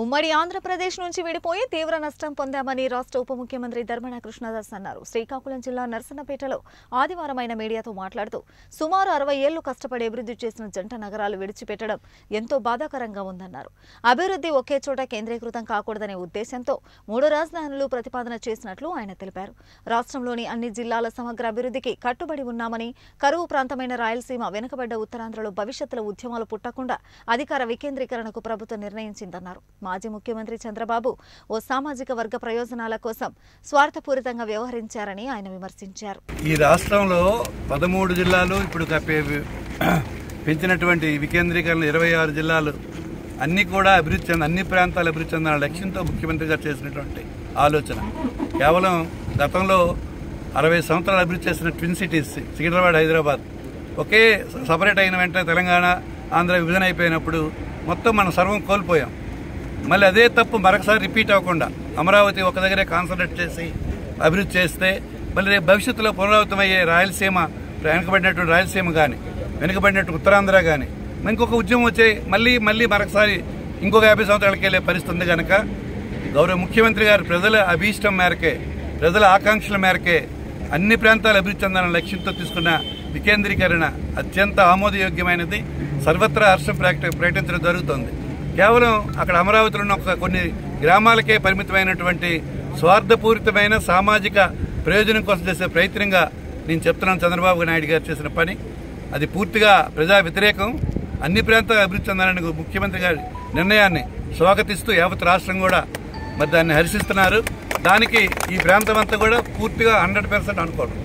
ఉమ్మడి ఆంధ్రప్రదేశ్ నుంచి విడిపోయి తీవ్ర నష్టం పొందామని రాష్ట్ర ఉప ముఖ్యమంత్రి ధర్మన కృష్ణదాస్ అన్నారు. శ్రీకాకుళం జిల్లా నరసన్నపేటలో ఆదివారమైన మీడియాతో మాట్లాడుతూ సుమారు 60 ఏళ్లు కష్టపడి అభివృద్ధి చేసిన జంట నగరాలు విడిచిపెట్టడం ఎంతో బాధాకరంగా ఉందన్నారు. అభివృద్ధి ఒకే చోట కేంద్రీకృతం కాకూడదనే ఉద్దేశంతో మూడు రాజధానులు ప్రతిపాదన చేసినట్లు ఆయన తెలిపారు. రాష్ట్రంలోని అన్ని జిల్లాల సమగ్ర అభివృద్ధికి కట్టుబడి ఉన్నామని, కరువు ప్రాంతమైన రాయలసీమ, వెనుకబడ్డ ఉత్తరాంధ్రలో భవిష్యత్తులో ఉద్యమాలు పుట్టకుండా అధికార వికేంద్రీకరణకు ప్రభుత్వం నిర్ణయించిందన్నారు. మాజీ ముఖ్యమంత్రి చంద్రబాబు ఓ సామాజిక వర్గ ప్రయోజనాల కోసం స్వార్థపూరితంగా వ్యవహరించారని ఆయన విమర్శించారు. ఈ రాష్ట్రంలో 13 జిల్లాలు ఇప్పుడు పెంచినటువంటి వికేంద్రీకరణ 26 జిల్లాలు అన్ని కూడా అన్ని ప్రాంతాలు అభివృద్ధి చెందిన లక్ష్యంతో ముఖ్యమంత్రి గారు చేసినటువంటి ఆలోచన కేవలం గతంలో 60 సంవత్సరాలు అభివృద్ధి చేసిన ట్విన్ సిటీస్ సికింద్రాబాద్, హైదరాబాద్ ఒకే సపరేట్ అయిన వెంటనే తెలంగాణ ఆంధ్ర విభజన అయిపోయినప్పుడు మొత్తం మనం సర్వం కోల్పోయాం. మళ్ళీ అదే తప్పు మరొకసారి రిపీట్ అవ్వకుండా అమరావతి ఒక దగ్గరే కాన్సన్ట్రేట్ చేసి అభివృద్ధి చేస్తే మళ్ళీ రేపు భవిష్యత్తులో పునరావృతమయ్యే రాయలసీమ, వెనుకబడినటువంటి రాయలసీమ కానీ, వెనుకబడినట్టు ఉత్తరాంధ్ర కానీ ఇంకొక ఉద్యమం వచ్చే మళ్ళీ మరొకసారి ఇంకొక 50 సంవత్సరాలకి వెళ్ళే పరిస్థితి ఉంది. కనుక గౌరవ ముఖ్యమంత్రి గారు ప్రజల అభీష్టం మేరకే, ప్రజల ఆకాంక్షల మేరకే అన్ని ప్రాంతాలు అభివృద్ధి చెందాలన్న లక్ష్యంతో తీసుకున్న వికేంద్రీకరణ అత్యంత ఆమోదయోగ్యమైనది. సర్వత్రా హర్షం ప్రకటించడం జరుగుతోంది. కేవలం అక్కడ అమరావతిలో ఉన్న కొన్ని గ్రామాలకే పరిమితమైనటువంటి స్వార్థపూరితమైన సామాజిక ప్రయోజనం కోసం చేసే ప్రయత్నంగా నేను చెప్తున్నాను. చంద్రబాబు నాయుడు గారు చేసిన పని అది పూర్తిగా ప్రజా వ్యతిరేకం. అన్ని ప్రాంతాలు అభివృద్ధి చెందాలని ముఖ్యమంత్రి గారి నిర్ణయాన్ని స్వాగతిస్తూ యావత్ రాష్ట్రం కూడా మరి దాన్ని హర్షిస్తున్నారు. దానికి ఈ ప్రాంతం అంతా కూడా పూర్తిగా 100% అనుకోవడం